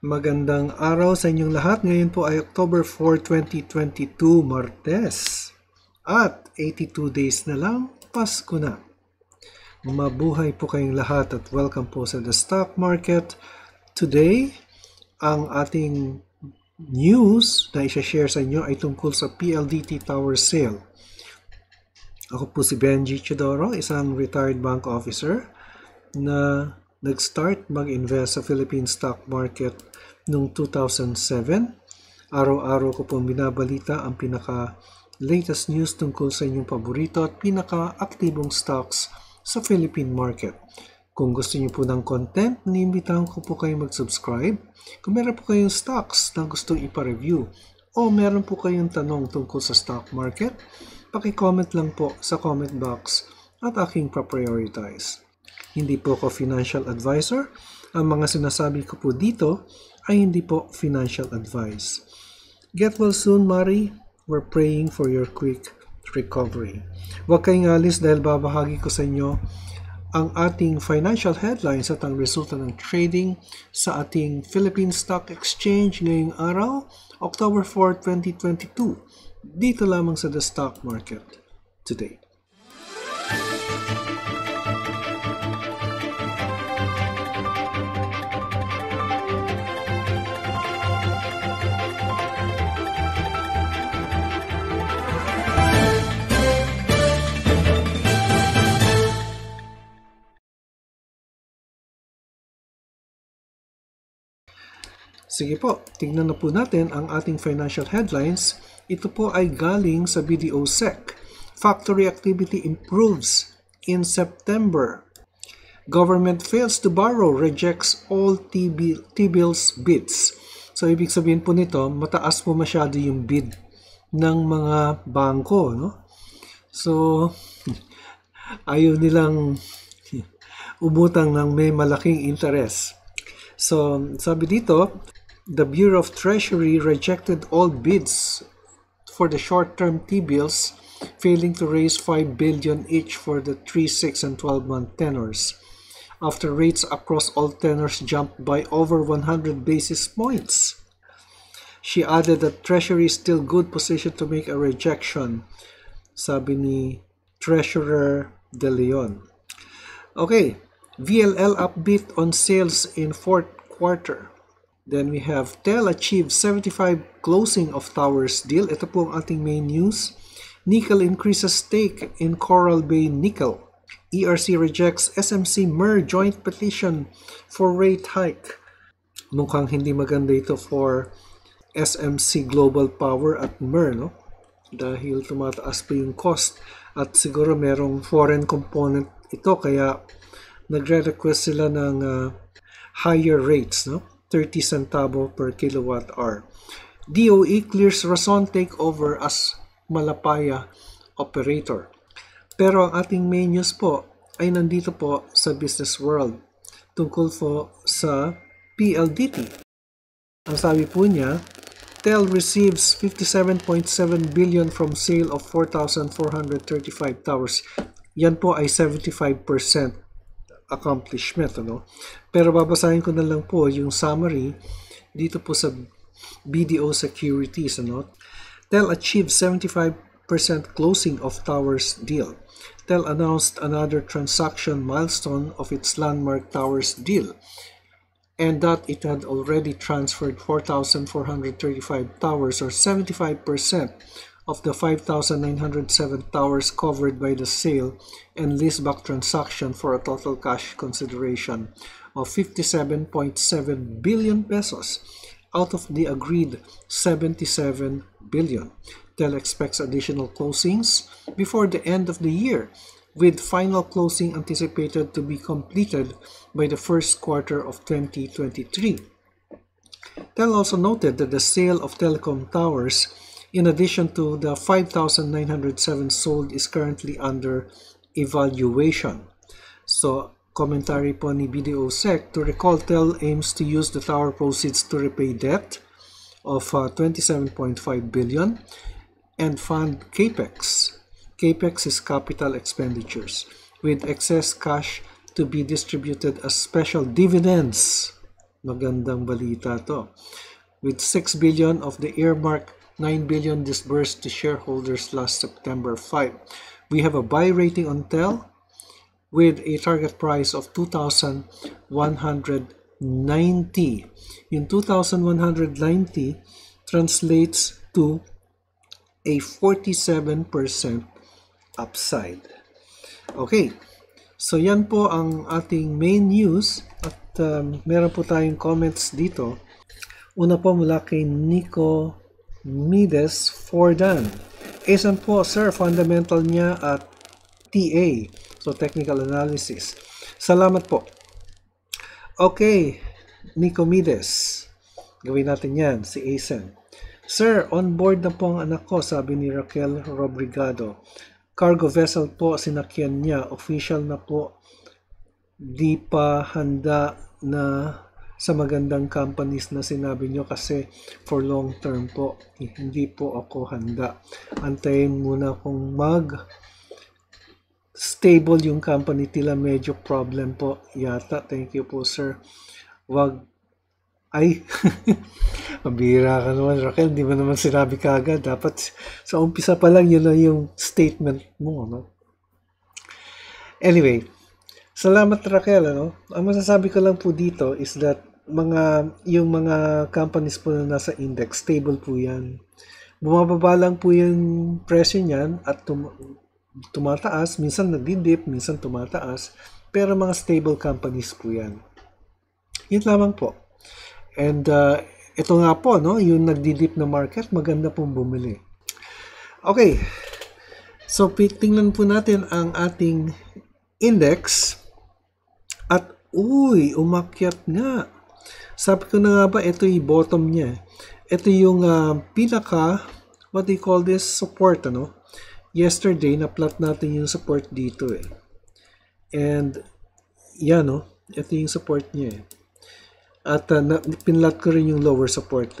Magandang araw sa inyong lahat. Ngayon po ay October 4, 2022, Martes. At 82 days na lang, Pasko na. Mabuhay po kayong lahat at welcome po sa The Stock Market. Today, ang ating news na i-share sa inyo ay tungkol sa PLDT Tower Sale. Ako po si Benjie Teodoro, isang retired bank officer na nag-start mag-invest sa Philippine stock market noong 2007. Araw-araw ko pong binabalita ang pinaka-latest news tungkol sa inyong paborito at pinaka-aktibong stocks sa Philippine market. Kung gusto niyo po ng content, niimbitahan ko po kayo mag-subscribe. Kung meron po kayong stocks na gusto ipa-review o meron po kayong tanong tungkol sa stock market, paki-comment lang po sa comment box at aking pa-prioritize. Hindi po ako financial advisor. Ang mga sinasabi ko po dito ay hindi po financial advice. Get well soon, Mari. We're praying for your quick recovery. Huwag kayong alis dahil babahagi ko sa inyo ang ating financial headlines at ang resulta ng trading sa ating Philippine Stock Exchange ngayong araw, October 4, 2022. Dito lamang sa The Stock Market Today. Sige po, tignan na po natin ang ating financial headlines. Ito po ay galing sa BDO Sec. Factory activity improves in September. Government fails to borrow, rejects all T-bills bids. So, ibig sabihin po nito, mataas po masyado yung bid ng mga bangko, no? So, ayaw nilang umutang ng may malaking interest. So, sabi dito, the Bureau of Treasury rejected all bids for the short-term T-bills, failing to raise $5 billion each for the 3, 6, and 12-month tenors, after rates across all tenors jumped by over 100 basis points. She added that Treasury is still good position to make a rejection, sabi ni Treasurer De Leon. Okay, VLL upbeat on sales in fourth quarter. Then we have TEL achieved 75 closing of towers deal. Ito po ang ating main news. Nickel increases stake in Coral Bay Nickel. ERC rejects SMC MER joint petition for rate hike. Mukhang hindi maganda ito for SMC Global Power at MER, no? Dahil tumataas pa yung cost at siguro merong foreign component ito kaya nagre-request sila ng higher rates, no? 30 centavo per kilowatt hour. DOE clears Rason takeover as Malapaya operator. Pero ang ating main news po ay nandito po sa business world tungkol po sa PLDT. Ang sabi po niya, TEL receives 57.7 billion from sale of 4,435 towers. Yan po ay 75% accomplishment, ano? Pero babasahin ko na lang po yung summary dito po sa BDO Securities, ano? TEL achieved 75% closing of towers deal. TEL announced another transaction milestone of its landmark towers deal and that it had already transferred 4,435 towers or 75% of the 5,907 towers covered by the sale and leaseback transaction for a total cash consideration of 57.7 billion pesos out of the agreed 77 billion. TEL expects additional closings before the end of the year, with final closing anticipated to be completed by the first quarter of 2023. TEL also noted that the sale of telecom towers, in addition to the 5,907 sold, is currently under evaluation. So, commentary po ni BDO Sec, to recall, TEL aims to use the tower proceeds to repay debt of 27.5 billion and fund CAPEX. CAPEX is capital expenditures, with excess cash to be distributed as special dividends Magandang balita to. With 6 billion of the earmark, 9 billion disbursed to shareholders last September 5. We have a buy rating on TEL with a target price of 2,190. Yung 2,190 translates to a 47% upside. Okay, so yan po ang ating main news at meron po tayong comments dito. Una po mula kay Nico Mides Fordan. ACEN po, sir, fundamental niya at TA, so technical analysis. Salamat po. Okay, Nico Mides, gawin natin yan, si ACEN. Sir, on board na po ang anak ko, sabi ni Raquel Robrigado. Cargo vessel po, sinakyan niya. Official na po, di pa handa na sa magandang companies na sinabi nyo kasi for long term po. Hindi po ako handa. Antayin muna kung mag-stable yung company, tila medyo problem po yata. Thank you po, sir. Wag ay, mabira ka naman, Raquel. Di ba naman sinabi ka agad? Dapat sa umpisa pa lang yun na yung statement mo, no? Anyway, salamat, Raquel. Ano? Ang masasabi ko lang po dito is that yung mga companies po na nasa index, stable po yan. Bumababa lang po yung presyo niyan at tumataas. Minsan nagdi-dip, minsan tumataas. Pero mga stable companies po yan. Yun lamang po. And ito nga po, no, yung nagdi-dip na market, maganda pong bumili. Okay, so tingnan po natin ang ating index. At uy, umakyat nga. Sabi ko na nga ba, ito yung bottom niya. Ito yung pinaka, what do you call this, support, ano? Yesterday, na-plot natin yung support dito eh. And yan, no, ito yung support niya eh. At pinlat ko rin yung lower support.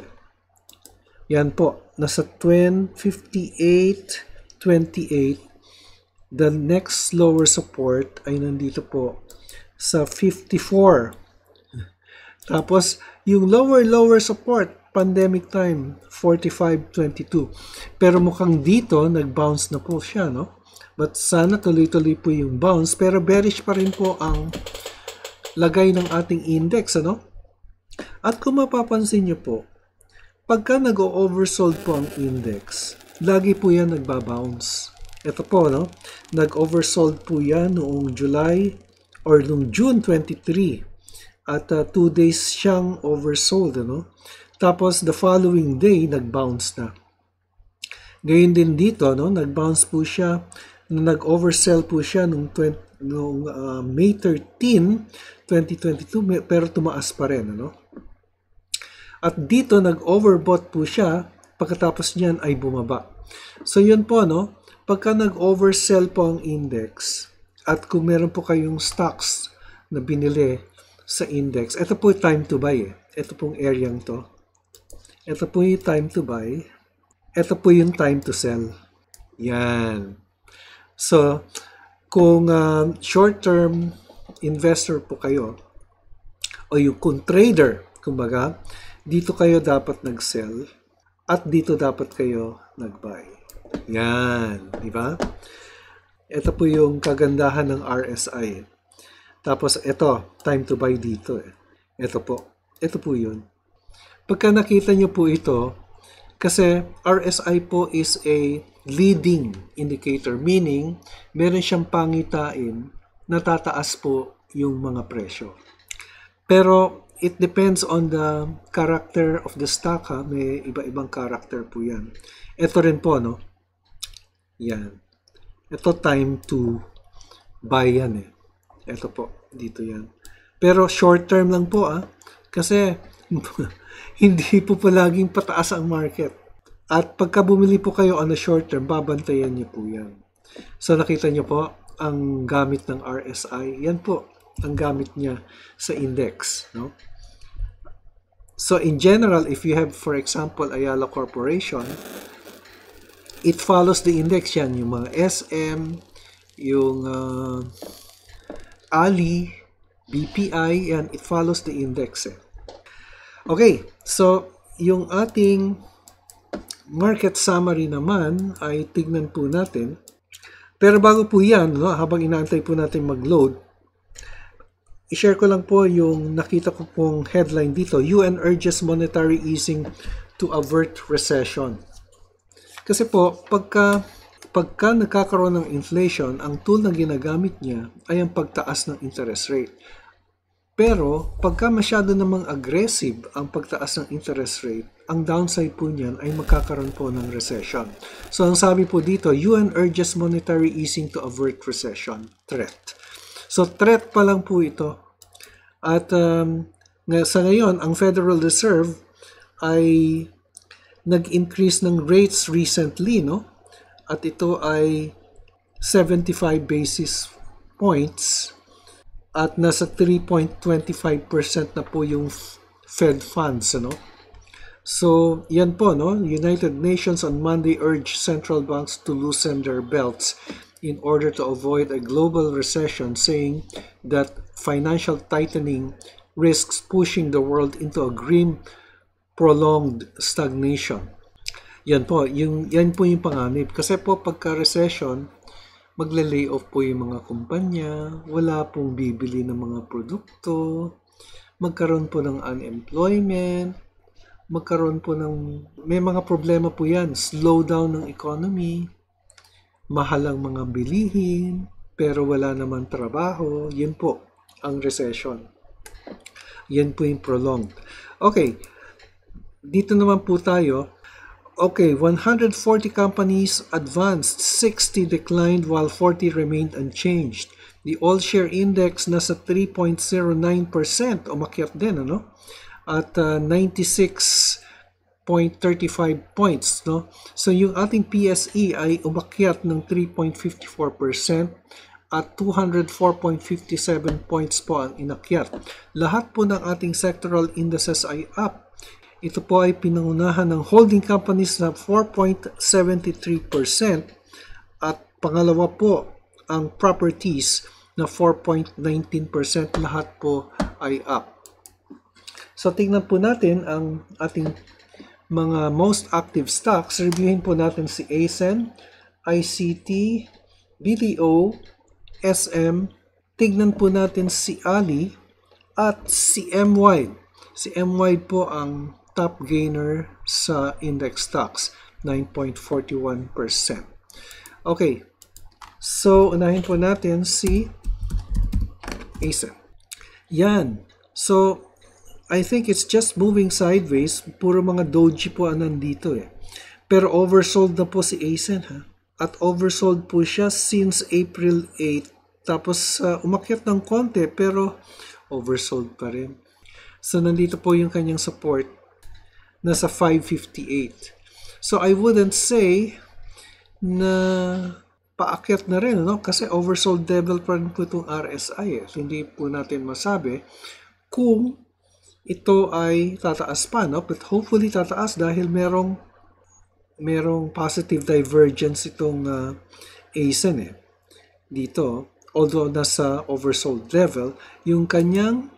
Yan po. Nasa 58.28. The next lower support ay nandito po sa 54. Tapos, yung lower support, pandemic time, 45.22. Pero mukhang dito, nag-bounce na po siya, no? But sana tuloy-tuloy po yung bounce. Pero bearish pa rin po ang lagay ng ating index, ano? At kung mapapansin nyo po, pagka nag-oversold po ang index, lagi po yan nagbabounce. Ito po, no? Nag-oversold po yan noong July or noong June 23. At 2 days siyang oversold, no? Tapos the following day, nag-bounce na. Ngayon din dito, no? Nag-bounce po siya, nag-oversell po siya noong May 13, 2022, pero tumaas pa rin, ano? At dito, nag-overbought po siya. Pagkatapos niyan ay bumaba. So, yun po, no? Pagka nag-oversell po ang index at kung meron po kayong stocks na binili sa index, ito po yung time to buy, eh. Ito pong area to. Ito po yung time to buy. Ito po yung time to sell. Yan. So, kung short-term investor po kayo o yung kung trader, kumbaga, dito kayo dapat nag-sell at dito dapat kayo nag-buy. Yan, di ba? Ito po yung kagandahan ng RSI. Tapos ito, time to buy dito. Eh. Ito po. Ito po yun. Pagka nakita nyo po ito, kasi RSI po is a leading indicator. Meaning, meron siyang pangitain na tataas po yung mga presyo. Pero, it depends on the character of the stock, ha? May iba-ibang character po yan. Ito rin po, no? Yan. Ito time to buy yan, eh. Ito po, dito yan. Pero short term lang po, ah. Kasi hindi po palaging pataas ang market. At pagka bumili po kayo on the short term, babantayan niyo po yan. So nakita niyo po ang gamit ng RSI. Yan po ang gamit niya sa index, no? So, in general, if you have, for example, Ayala Corporation, it follows the index yan. Yung mga SM, yung ALI, BPI, yan, it follows the index, eh. Okay, so yung ating market summary naman ay tignan po natin. Pero bago po yan, no, habang inaantay po natin mag-load, i-share ko lang po yung nakita ko pong headline dito, UN urges monetary easing to avert recession. Kasi po, pagka nagkakaroon ng inflation, ang tool na ginagamit niya ay ang pagtaas ng interest rate. Pero pagka masyado namang aggressive ang pagtaas ng interest rate, ang downside po niyan ay magkakaroon po ng recession. So ang sabi po dito, UN urges monetary easing to avert recession threat. So threat pa lang po ito. At sa ngayon, ang Federal Reserve ay nag-increase ng rates recently, no? At ito ay 75 basis points. At nasa 3.25% na po yung Fed funds, ano? So, yan po, no? United Nations on Monday urged central banks to loosen their belts in order to avoid a global recession, saying that financial tightening risks pushing the world into a grim, prolonged stagnation. Yan po, yan po yung panganib. Kasi po, pagka-recession, magle-layoff po yung mga kumpanya, wala pong bibili ng mga produkto, magkaroon po ng unemployment, magkaroon po ng, may mga problema po yan, slowdown ng economy, mahal ang mga bilihin, pero wala naman trabaho, yun po ang recession. Yan po yung prolonged. Okay, dito naman po tayo. Okay, 140 companies advanced, 60 declined while 40 remained unchanged. The all-share index nasa 3.09%, umakyat din, ano? At 96.35 points, no? So yung ating PSE ay umakyat ng 3.54% at 204.57 points po ang inakyat. Lahat po ng ating sectoral indices ay up. Ito po ay pinangunahan ng holding companies na 4.73% at pangalawa po ang properties na 4.19%, lahat po ay up. So tingnan po natin ang ating mga most active stocks. Reviewin po natin si ACEN, ICT, BDO, SM, tingnan po natin si ALI at si M-wide. Si M-wide po ang top gainer sa index stocks, 9.41%. Okay, so unahin po natin si ACEN. Yan. So, I think it's just moving sideways. Puro mga doji po ang nandito eh. Pero oversold na po si ACEN, ha? At oversold po siya since April 8. Tapos umakyat ng konti pero oversold pa rin. So, nandito po yung kanyang support. Nasa 558. So, I wouldn't say na paakyat na rin, no? Kasi oversold level pa rin po itong RSI. Eh. So, hindi po natin masabi kung ito ay tataas pa, no? But hopefully tataas dahil merong positive divergence itong ACEN. Eh. Dito, although nasa oversold level, yung kanyang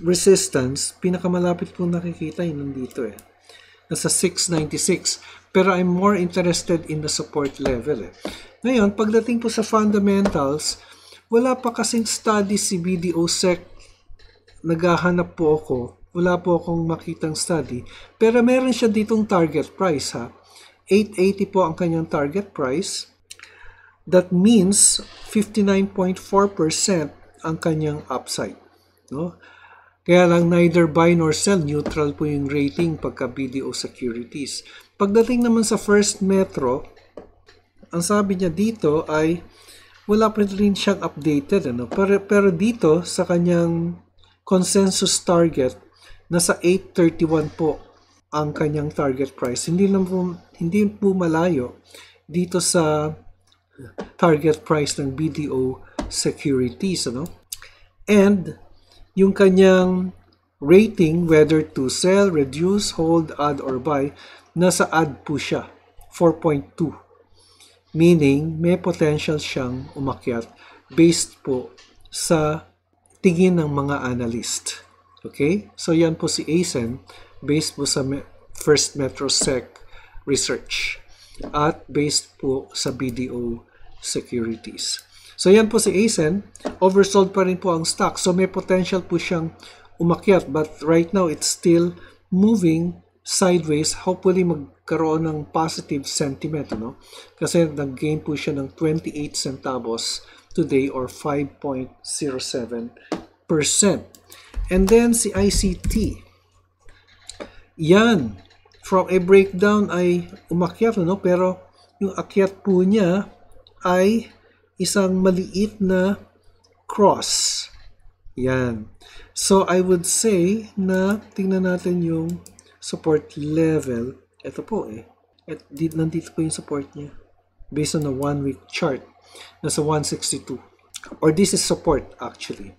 resistance, pinakamalapit po nakikita yun nandito eh. Nasa 696. Pero I'm more interested in the support level. Eh. Ngayon, pagdating po sa fundamentals, wala pa kasing study si BDO Sec. Naghahanap po ako. Wala po akong makitang study. Pero meron siya ditong target price, ha. 880 po ang kanyang target price. That means 59.4% ang kanyang upside. No? Kaya lang neither buy nor sell, neutral po yung rating pagka BDO Securities. Pagdating naman sa First Metro, ang sabi niya dito ay wala pa rin siyang updated. Ano? Pero dito sa kanyang consensus target, nasa 831 po ang kanyang target price. Hindi po malayo dito sa target price ng BDO Securities. Ano? And yung kanyang rating, whether to sell, reduce, hold, add, or buy, nasa add po siya, 4.2. Meaning, may potential siyang umakyat based po sa tingin ng mga analyst. Okay? So yan po si ACEN based po sa First Metro Sec Research at based po sa BDO Securities. So yan po si ACEN, oversold pa rin po ang stock. So may potential po siyang umakyat but right now it's still moving sideways. Hopefully magkaroon ng positive sentiment, no? Kasi nag-gain po siya ng 28 centavos today or 5.07%. And then si ICT. Yan. From a breakdown ay umakyat, no? Pero yung akyat po niya ay isang maliit na cross. Yan. So I would say na tingnan natin yung support level. Ito po eh. At nandito po yung support niya. Based on the 1-week chart. Nasa 162. Or this is support actually.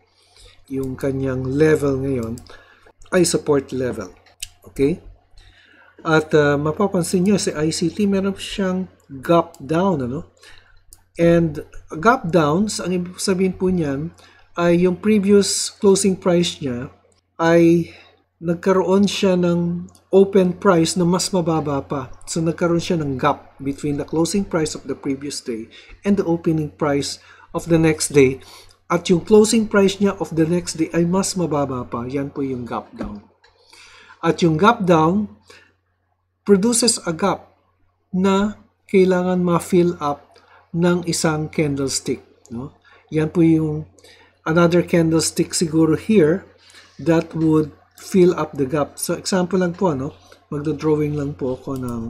Yung kanyang level ngayon ay support level. Okay? At mapapansin nyo, si ICT meron siyang gap down, ano? And gap downs, ang ibig sabihin po niyan ay yung previous closing price niya ay nagkaroon siya ng open price na mas mababa pa. So nagkaroon siya ng gap between the closing price of the previous day and the opening price of the next day. At yung closing price niya of the next day ay mas mababa pa. Yan po yung gap down. At yung gap down produces a gap na kailangan ma-fill up ng isang candlestick, no? Yan po yung another candlestick siguro here that would fill up the gap. So example lang po, no? Magdo-drawing lang po ako ng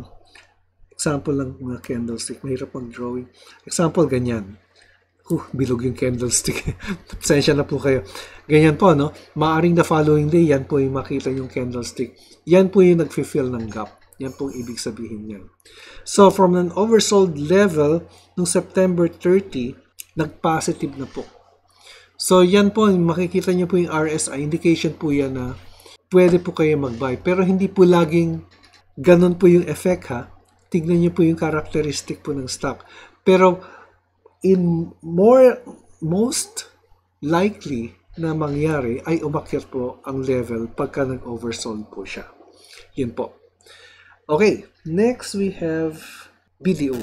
example lang na candlestick. Mahirap mag-drawing. Example, ganyan. Bilog yung candlestick. Pasensya na po kayo. Ganyan po, no? Maaring the following day, yan po yung makita yung candlestick. Yan po yung nag-fill ng gap. Yan po ibig sabihin niyan. So, from an oversold level, noong September 30, nag-positive na po. So, yan po, makikita niyo po yung RSI. Indication po yan na pwede po kayo mag-buy. Pero hindi po laging ganun po yung effect, ha? Tignan niyo po yung characteristic po ng stock. Pero, most likely na mangyari ay umakyat po ang level pagka nag-oversold po siya. Yun po. Okay, next we have BDO.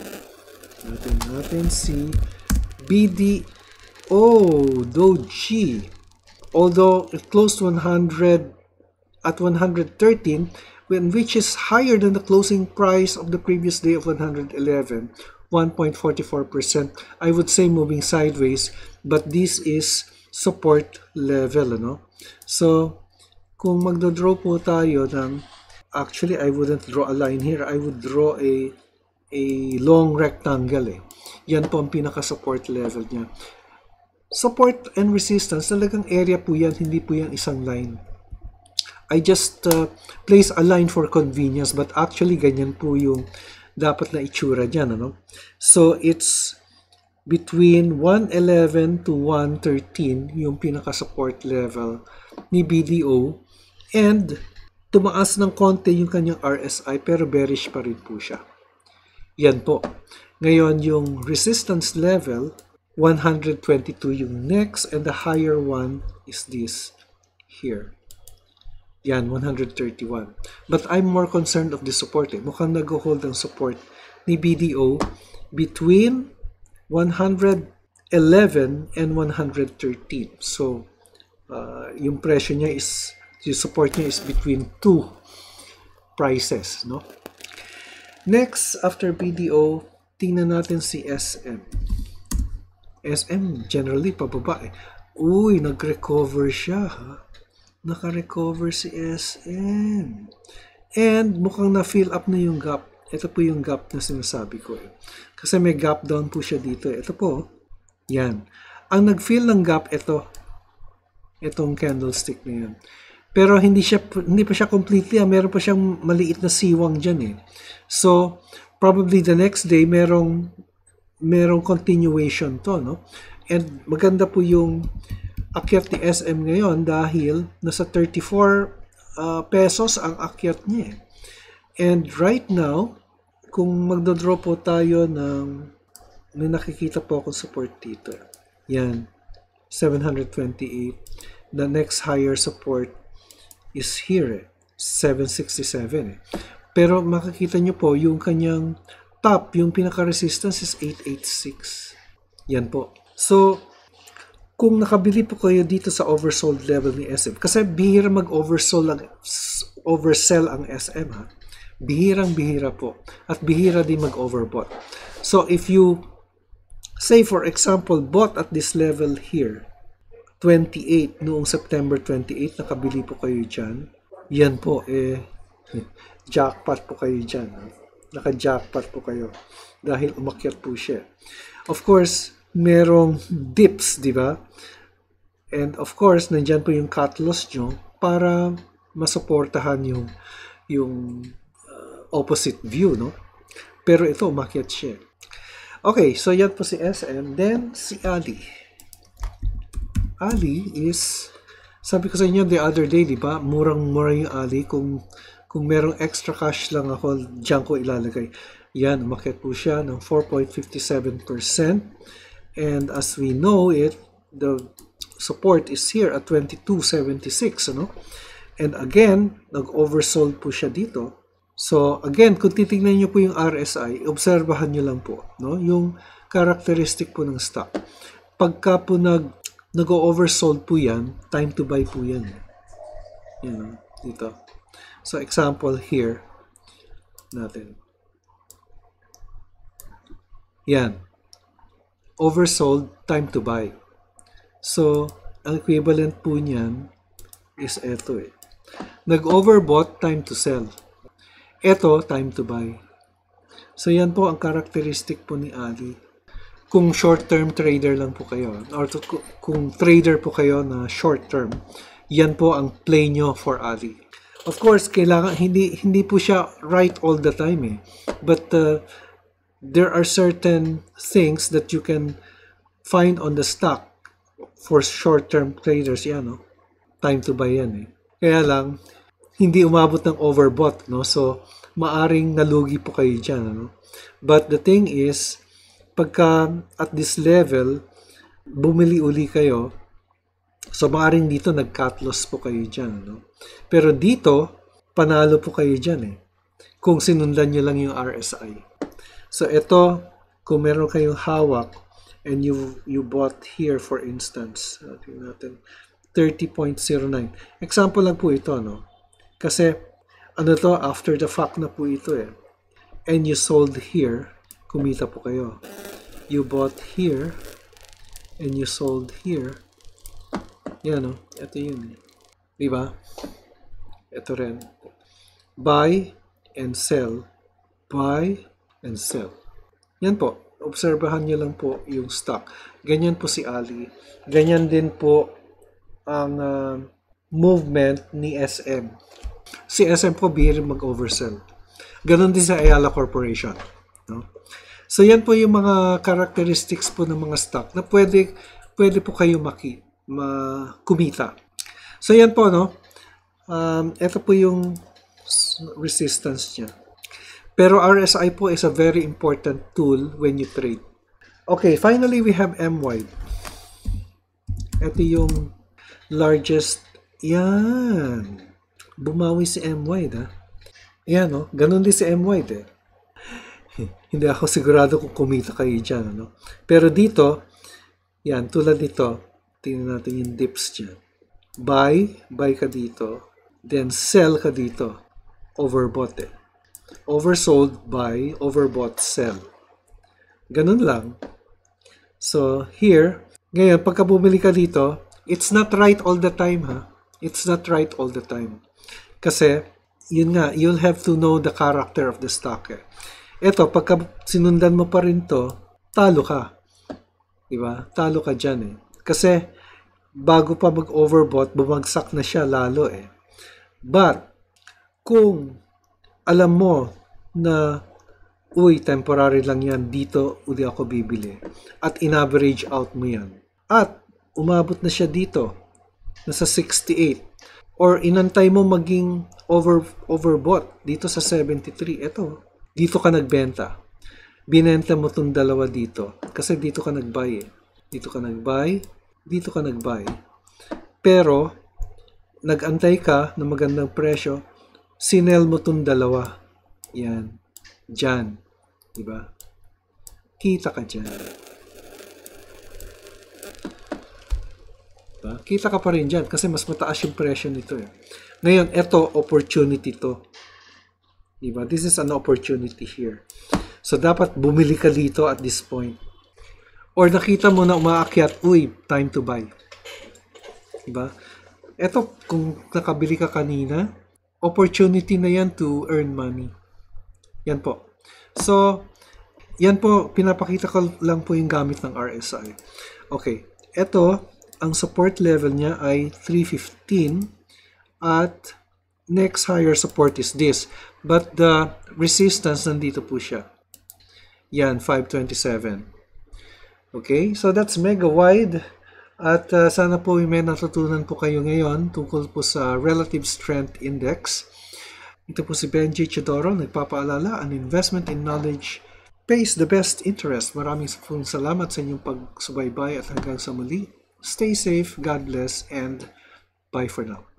Natin si BDO Doji. Although it closed 100 at 113, which is higher than the closing price of the previous day of 111. 1.44%. I would say moving sideways, but this is support level, ano? So, kung magdodraw po tayo ng, actually, I wouldn't draw a line here. I would draw a long rectangle, eh. Yan po ang pinaka-support level niya. Support and resistance, talagang area po yan, hindi po yan isang line. I just place a line for convenience, but actually, ganyan po yung dapat na itsura dyan, ano? So, it's between 111 to 113 yung pinaka-support level ni BDO and tumaas ng konti yung kanyang RSI pero bearish pa rin po siya. Yan po. Ngayon, yung resistance level, 122 yung next and the higher one is this here. Yan, 131. But I'm more concerned of the support, eh. Mukhang nag-hold ang support ni BDO between 111 and 113. So, yung presyo niya is, yung support niya is between two prices, no? Next, after BDO, tingnan natin si SM. SM, generally, pababa, eh. Uy, nag-recover siya, ha? Naka-recover si SM. And mukhang na-fill up na yung gap. Ito po yung gap na sinasabi ko. Kasi may gap down po siya dito. Ito po. Yan. Ang nag-fill ng gap, ito. Itong candlestick na yan. Pero hindi pa siya completely. Meron pa siyang maliit na siwang dyan, eh. So, probably the next day, merong continuation to, no? And maganda po yung akyat ni SM ngayon dahil nasa 34 pesos ang akyat niya. And right now, kung magdodraw po tayo ng, may nakikita po akong support dito. Yan, 728. The next higher support is here, 767. Pero makikita nyo po yung kanyang top, yung pinaka-resistance is 886. Yan po. So, kung nakabili po kayo dito sa oversold level ni SM, kasi bihira mag-oversell ang SM, ha? Bihirang-bihira po. At bihira din mag-overbought. So, if you, say for example, bought at this level here, 28, noong September 28, nakabili po kayo dyan. Yan po, eh, jackpot po kayo dyan. Ha? Naka-jackpot po kayo dahil umakyat po siya. Of course, merong dips, di ba? And of course, nandyan po yung cut loss nyo para masuportahan yung opposite view, no? Pero ito, umakyat siya. Okay, so yan po si SM. Then, si ALI. ALI is, sabi ko sa inyo the other day, di ba? Murang-mura yung ALI kung merong extra cash lang ako, dyan ko ilalagay. Yan, umakyat po siya ng 4.57%. And as we know it, the support is here at 22.76. Ano? And again, nag-oversold po siya dito. So again, kung titignan nyo po yung RSI, obserbahan nyo lang po, no? Yung characteristic po ng stock. Pagka po nag-oversold po yan, time to buy po yan. Yan, dito. So, example here natin. Yan. Oversold, time to buy. So, ang equivalent po niyan is eto eh. Nag-overbought, time to sell. Eto, time to buy. So, yan po ang characteristic po ni ALI. Kung short-term trader lang po kayo, or kung trader po kayo na short-term, yan po ang play nyo for ALI. Of course, kailangan hindi po siya right all the time eh. But there are certain things that you can find on the stock for short-term traders, yan, no? Time to buy yan eh. Kaya lang hindi umabot ng overbought, no? So maaring nalugi po kayo diyan, no? But the thing is, pagka at this level bumili uli kayo, so maaring dito nag-cut loss po kayo dyan, no? Pero dito, panalo po kayo dyan eh. Kung sinundan nyo lang yung RSI. So ito, kung meron kayong hawak and you bought here for instance, natin 30.09. Example lang po ito, no? Kasi ano to, after the fact na po ito eh. And you sold here, kumita po kayo. You bought here and you sold here. Yan, no? Ito yun. Diba? Ito rin. Buy and sell. Buy and sell. Yan po. Obserbahan nyo lang po yung stock. Ganyan po si ALI. Ganyan din po ang movement ni SM. Si SM po bihira mag-oversell. Ganon din sa Ayala Corporation. No? So yan po yung mga characteristics po ng mga stock na pwede po kayo kumita. So yan po, no? Ito po yung resistance niya. Pero RSI po is a very important tool when you trade. Okay, finally we have M-wide. Ito yung largest. Yan. Bumawi si M-wide, ha? Yan, no? Ganun din si M-wide, eh. Hindi ako sigurado kung kumita kayo dyan, no? Pero dito, yan, tulad dito, tingnan natin yung dips dyan. Buy ka dito. Then sell ka dito. Overbought eh. Oversold, buy, overbought, sell. Ganun lang. So here, ngayon pagka bumili ka dito, it's not right all the time, ha? It's not right all the time. Kasi, yun nga, you'll have to know the character of the stock eh. Eto, pagka sinundan mo pa rin to, talo ka. Diba? Talo ka dyan eh. Kasi, bago pa mag-overbought, bumagsak na siya lalo eh. But, kung alam mo na, uy, temporary lang yan, dito uli ako bibili. At in-average out mo yan. At, umabot na siya dito, nasa 68. Or, inantay mo maging overbought dito sa 73. Eto, dito ka nagbenta. Binenta mo itong dalawa dito. Kasi dito ka nag-buy eh. Dito ka nag-buy, pero nagantay ka ng magandang presyo, sinell mo tong dalawa. Yan. Diyan. Diba? Kita ka dyan. Diba? Kita ka pa rin dyan kasi mas mataas yung presyo nito. Eh. Ngayon, eto, opportunity to. Diba? This is an opportunity here. So, dapat bumili ka dito at this point. Or nakita mo na umaakyat, uy, time to buy. Diba? Eto, kung nakabili ka kanina, opportunity na yan to earn money. Yan po. So, yan po, pinapakita ko lang po yung gamit ng RSI. Okay. Eto, ang support level niya ay 315 at next higher support is this. But the resistance, nandito po siya. Yan, 527. Okay, so that's mega wide. At sana po may natutunan po kayo ngayon tungkol po sa Relative Strength Index. Ito po si Benjie Teodoro, nagpapaalala, an investment in knowledge pays the best interest. Maraming pong salamat sa inyong pagsubaybay at hanggang sa muli. Stay safe, God bless, and bye for now.